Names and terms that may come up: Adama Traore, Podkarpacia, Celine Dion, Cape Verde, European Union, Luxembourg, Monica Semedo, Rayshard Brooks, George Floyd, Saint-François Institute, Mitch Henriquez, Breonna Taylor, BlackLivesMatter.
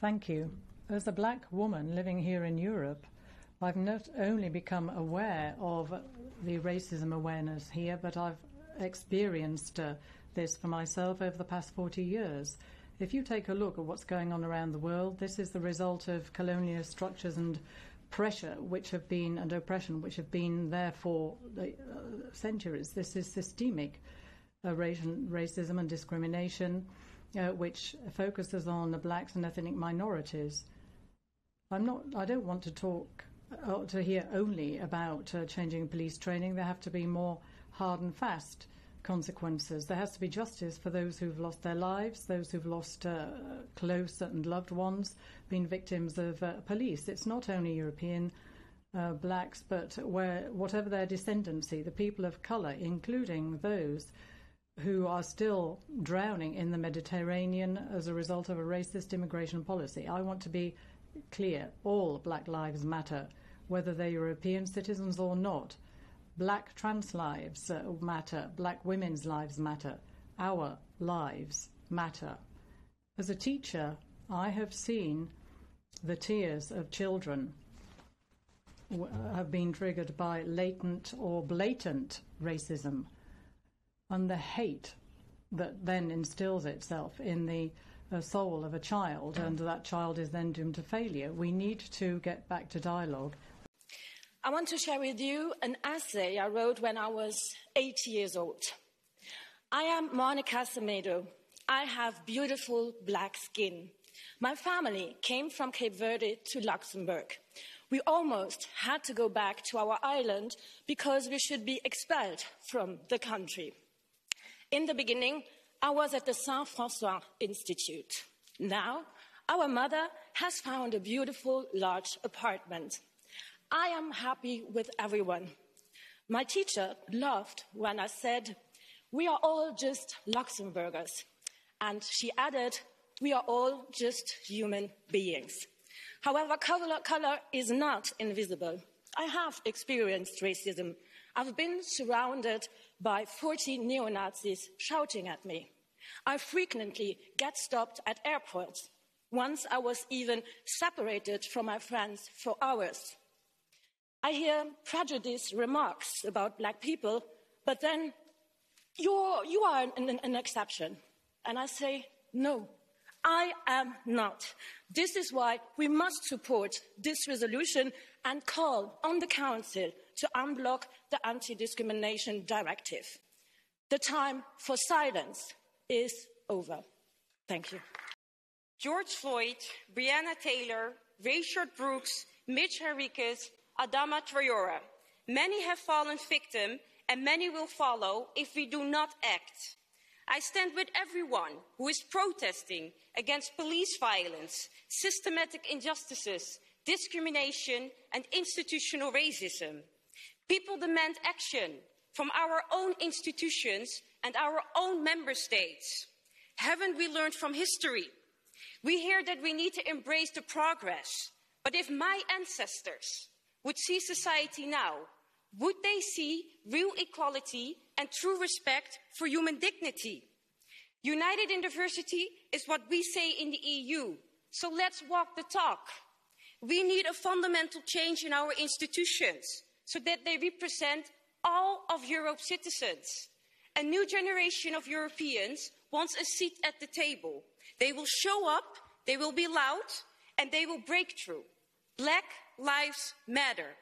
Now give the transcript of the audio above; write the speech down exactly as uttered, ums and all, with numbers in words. Thank you. As a black woman living here in Europe, I've not only become aware of the racism awareness here, but I've experienced uh, this for myself over the past forty years. If you take a look at what's going on around the world, this is the result of colonial structures and pressure which have been, and oppression which have been there for uh, centuries. This is systemic uh, racism and discrimination, uh, which focuses on the blacks and ethnic minorities. I'm not, I don't want to talk, uh, to hear only about uh, changing police training. There have to be more hard and fast consequences. There has to be justice for those who've lost their lives, those who've lost uh, close and loved ones, been victims of uh, police. It's not only European uh, blacks, but where, whatever their descendancy, the people of colour, including those who are still drowning in the Mediterranean as a result of a racist immigration policy. I want to be clear, all Black lives matter, whether they're European citizens or not. Black trans lives matter, black women's lives matter, our lives matter. As a teacher, I have seen the tears of children w- have been triggered by latent or blatant racism, and the hate that then instills itself in the a soul of a child, and that child is then doomed to failure. We need to get back to dialogue. I want to share with you an essay I wrote when I was eight years old. I am Monica Semedo. I have beautiful black skin. My family came from Cape Verde to Luxembourg. We almost had to go back to our island because we should be expelled from the country. In the beginning, I was at the Saint-François Institute. Now, our mother has found a beautiful, large apartment. I am happy with everyone. My teacher laughed when I said, "We are all just Luxembourgers." And she added, "We are all just human beings." However, color, color is not invisible. I have experienced racism. I've been surrounded by forty neo-Nazis shouting at me. I frequently get stopped at airports. Once I was even separated from my friends for hours. I hear prejudiced remarks about black people, but then, you're, you are an, an, an exception. And I say, no, I am not. This is why we must support this resolution and call on the Council to unblock the Anti-Discrimination Directive. The time for silence is over. Thank you. George Floyd, Breonna Taylor, Rayshard Brooks, Mitch Henriquez, Adama Traore. Many have fallen victim and many will follow if we do not act. I stand with everyone who is protesting against police violence, systematic injustices, discrimination, and institutional racism. People demand action from our own institutions and our own member states. Haven't we learned from history? We hear that we need to embrace the progress, but if my ancestors would see society now, would they see real equality and true respect for human dignity? United in diversity is what we say in the E U, so let's walk the talk. We need a fundamental change in our institutions, so that they represent all of Europe's citizens. A new generation of Europeans wants a seat at the table. They will show up, they will be loud, and they will break through. Black lives matter.